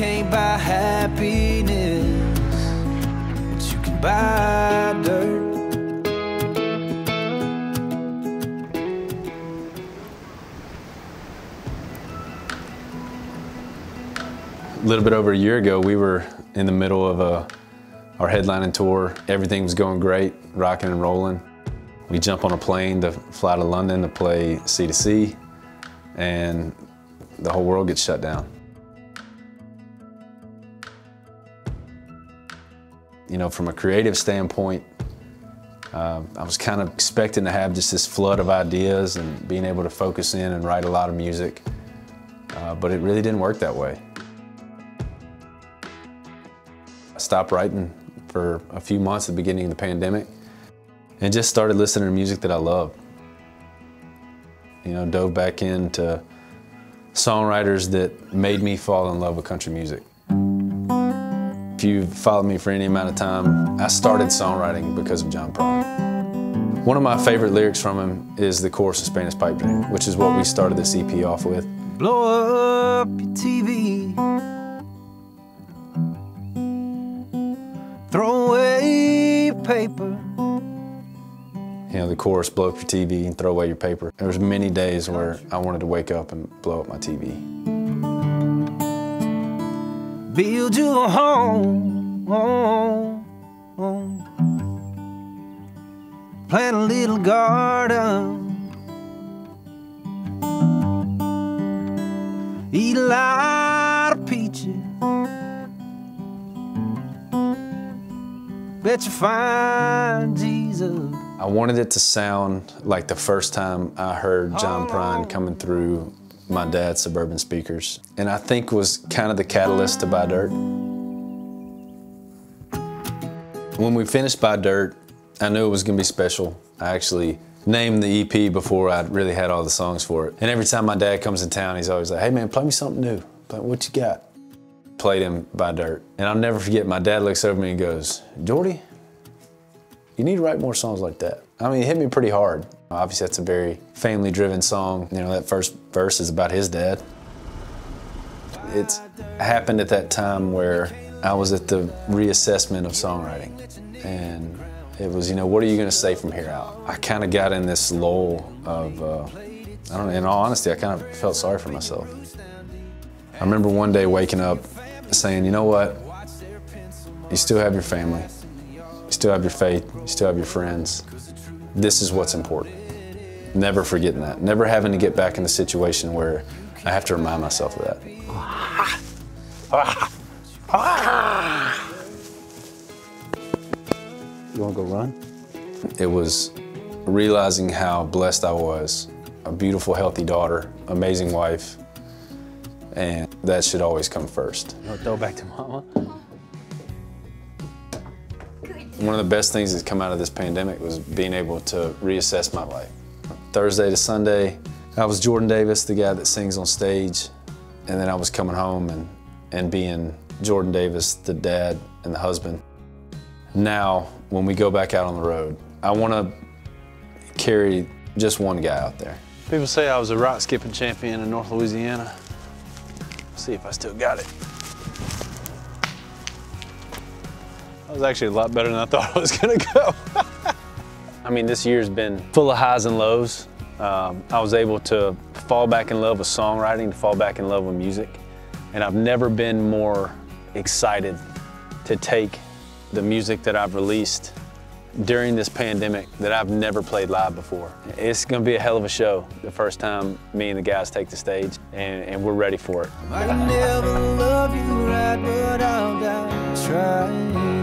can't buy happiness, but you can buy dirt. A little bit over a year ago, we were in the middle of our headlining tour. Everything was going great, rocking and rolling. We jump on a plane to fly to London to play C2C, and the whole world gets shut down. You know, from a creative standpoint, I was kind of expecting to have just this flood of ideas and being able to focus in and write a lot of music, but it really didn't work that way. I stopped writing for a few months at the beginning of the pandemic and just started listening to music that I loved. You know, dove back into songwriters that made me fall in love with country music. If you've followed me for any amount of time, I started songwriting because of John Prine. One of my favorite lyrics from him is the chorus of Spanish Pipe Dream, which is what we started this EP off with. Blow up your TV, throw away paper. You know, the chorus, blow up your TV and throw away your paper. There was many days where I wanted to wake up and blow up my TV. Build you a home, plant a little garden, eat a lot of peaches, bet you find Jesus. I wanted it to sound like the first time I heard John Prine coming through my dad's Suburban speakers, and I think was kind of the catalyst to Buy Dirt. When we finished Buy Dirt, I knew it was gonna be special. I actually named the EP before I really had all the songs for it. And every time my dad comes in town, he's always like, hey man, play me something new. What you got? Played him Buy Dirt. And I'll never forget, my dad looks over me and goes, Jordy, you need to write more songs like that. I mean, it hit me pretty hard. Obviously, that's a very family-driven song. You know, that first verse is about his dad. It's happened at that time where I was at the reassessment of songwriting. And it was, you know, what are you gonna say from here out? I kind of got in this lull of, I don't know, in all honesty, I kind of felt sorry for myself. I remember one day waking up saying, you know what? You still have your family. You still have your faith. You still have your friends. This is what's important. Never forgetting that. Never having to get back in a situation where I have to remind myself of that. You wanna go run? It was realizing how blessed I was. A beautiful, healthy daughter, amazing wife, and that should always come first. You wanna throw back to mama? One of the best things that's come out of this pandemic was being able to reassess my life. Thursday to Sunday, I was Jordan Davis, the guy that sings on stage, and then I was coming home and being Jordan Davis, the dad and the husband. Now, when we go back out on the road, I want to carry just one guy out there. People say I was a rock skipping champion in North Louisiana. Let's see if I still got it. That was actually a lot better than I thought I was gonna go. I mean, this year's been full of highs and lows. I was able to fall back in love with songwriting, to fall back in love with music. And I've never been more excited to take the music that I've released during this pandemic that I've never played live before. It's gonna be a hell of a show the first time me and the guys take the stage, and we're ready for it. I never love you right, but I'll die trying.